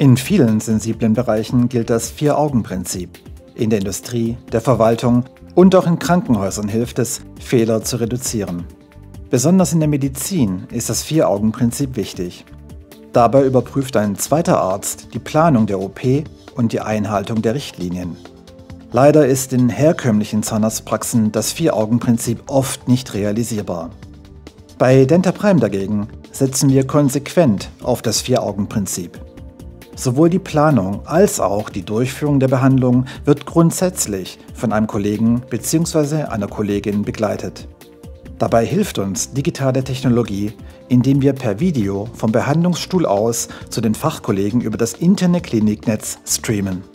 In vielen sensiblen Bereichen gilt das Vier-Augen-Prinzip. In der Industrie, der Verwaltung und auch in Krankenhäusern hilft es, Fehler zu reduzieren. Besonders in der Medizin ist das Vier-Augen-Prinzip wichtig. Dabei überprüft ein zweiter Arzt die Planung der OP und die Einhaltung der Richtlinien. Leider ist in herkömmlichen Zahnarztpraxen das Vier-Augen-Prinzip oft nicht realisierbar. Bei Dentaprime dagegen setzen wir konsequent auf das Vier-Augen-Prinzip. Sowohl die Planung als auch die Durchführung der Behandlung wird grundsätzlich von einem Kollegen bzw. einer Kollegin begleitet. Dabei hilft uns digitale Technologie, indem wir per Video vom Behandlungsstuhl aus zu den Fachkollegen über das interne Kliniknetz streamen.